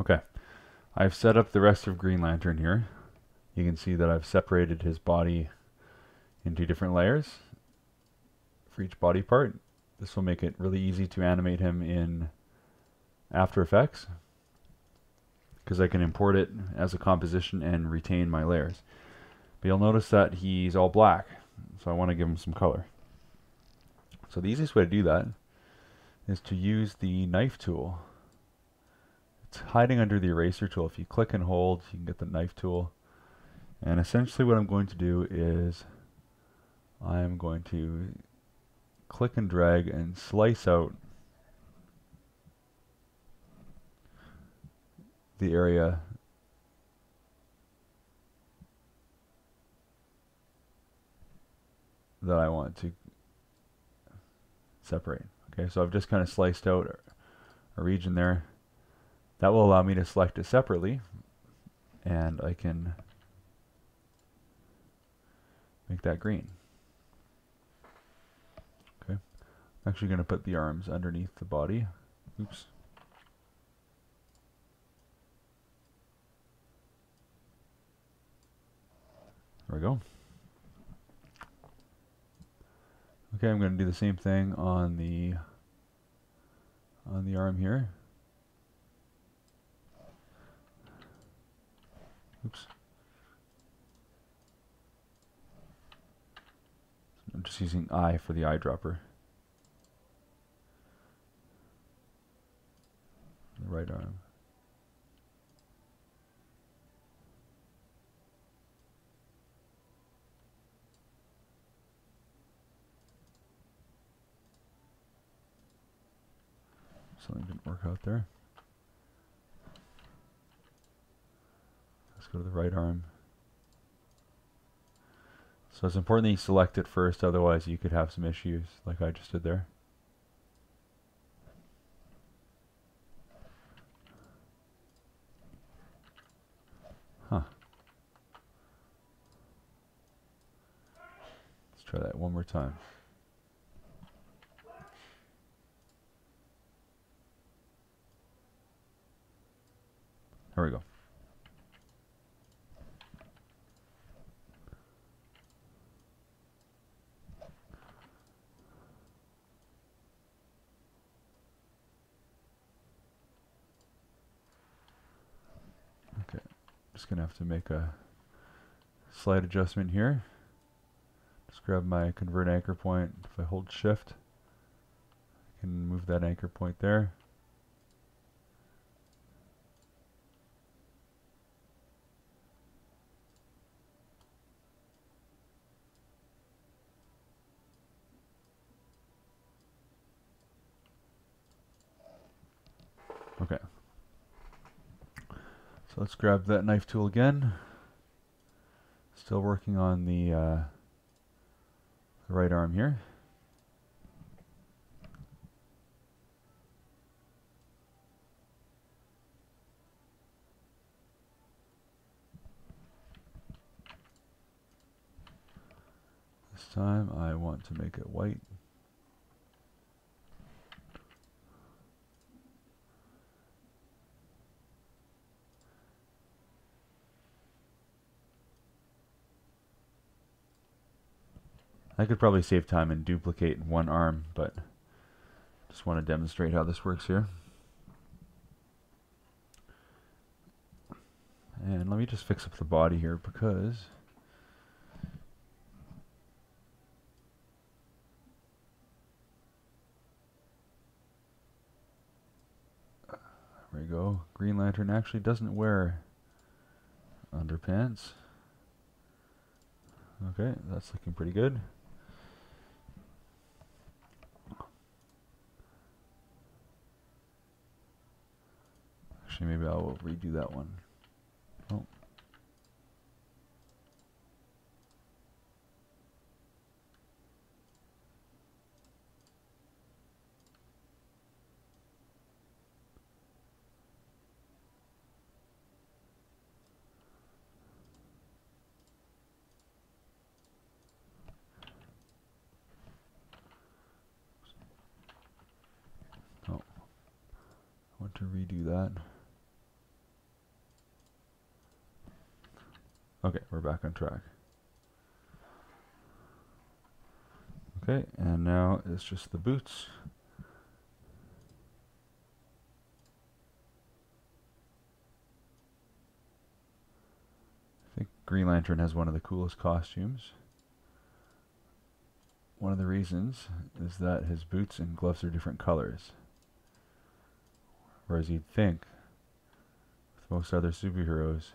Okay. I've set up the rest of Green Lantern here. You can see that I've separated his body into different layers for each body part. This will make it really easy to animate him in After Effects, because I can import it as a composition and retain my layers. But you'll notice that he's all black, so I want to give him some color. So the easiest way to do that is to use the knife tool. It's hiding under the eraser tool. If you click and hold, you can get the knife tool. And essentially what I'm going to do is I'm going to click and drag and slice out the area that I want to separate. Okay, so I've just kind of sliced out a region there. That will allow me to select it separately, and I can make that green. Okay, I'm actually going to put the arms underneath the body. Oops. There we go. Okay, I'm going to do the same thing on the arm here. Oops. I'm just using I for the eyedropper. The right arm. Something didn't work out there. Let's go to the right arm. So it's important that you select it first, otherwise you could have some issues like I just did there. Huh. Let's try that one more time. There we go. Okay, just gonna have to make a slight adjustment here. Just grab my convert anchor point. If I hold shift, I can move that anchor point there. Okay, so let's grab that knife tool again. Still working on the right arm here. This time I want to make it white. I could probably save time and duplicate one arm, but just want to demonstrate how this works here. And let me just fix up the body here, because there we go. Green Lantern actually doesn't wear underpants. Okay, that's looking pretty good. Actually, maybe I will redo that one. Oh. Oh. I want to redo that. Okay, we're back on track. Okay, and now it's just the boots. I think Green Lantern has one of the coolest costumes. One of the reasons is that his boots and gloves are different colors. Whereas you'd think, with most other superheroes,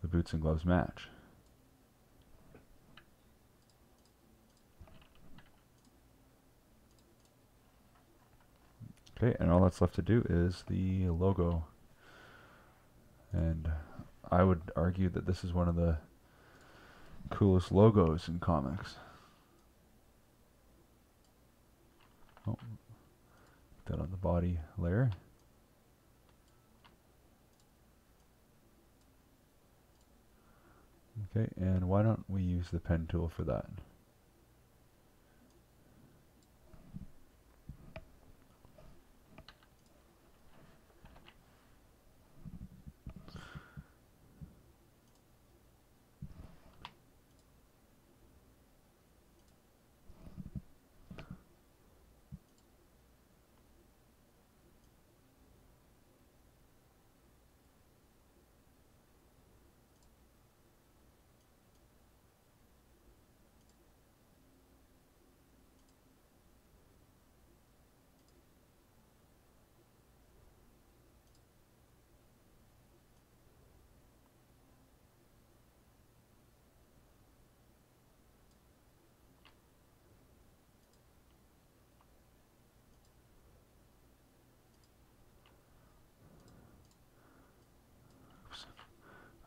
the boots and gloves match. Okay, and all that's left to do is the logo. And I would argue that this is one of the coolest logos in comics. Oh, put that on the body layer. Okay, and why don't we use the pen tool for that?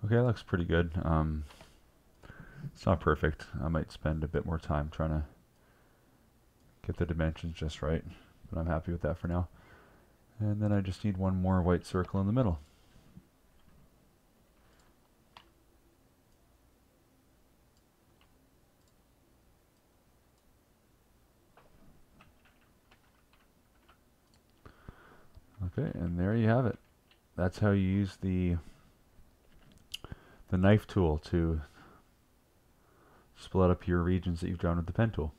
Okay, that looks pretty good. It's not perfect. I might spend a bit more time trying to get the dimensions just right, but I'm happy with that for now. And then I just need one more white circle in the middle. Okay, and there you have it. That's how you use the knife tool to split up your regions that you've drawn with the pen tool.